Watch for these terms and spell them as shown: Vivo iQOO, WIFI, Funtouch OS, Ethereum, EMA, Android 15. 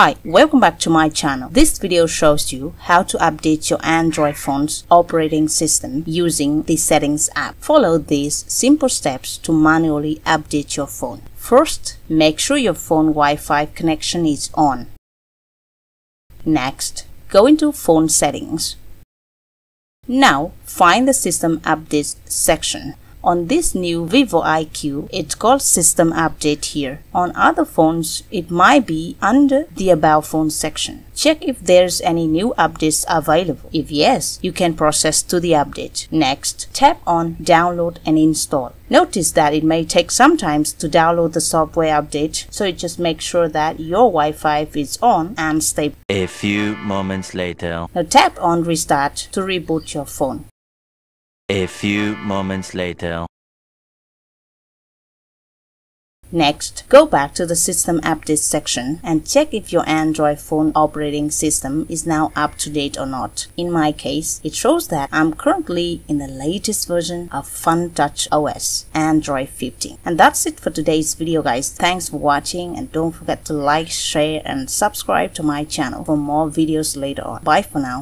Hi, welcome back to my channel. This video shows you how to update your Android phone's operating system using the Settings app. Follow these simple steps to manually update your phone. First, make sure your phone Wi-Fi connection is on. Next, go into Phone Settings. Now, find the System Updates section. On this new Vivo iQOO, it's called System Update here. On other phones, it might be under the About Phone section. Check if there's any new updates available. If yes, you can process to the update. Next, tap on Download and Install. Notice that it may take some time to download the software update, so just make sure that your Wi-Fi is on and stable. A few moments later. Now tap on Restart to reboot your phone. A few moments later. Next, go back to the System Updates section and check if your Android phone operating system is now up to date or not. In my case, it shows that I'm currently in the latest version of Funtouch OS, Android 15. And that's it for today's video, guys. Thanks for watching and don't forget to like, share and subscribe to my channel for more videos later on. Bye for now.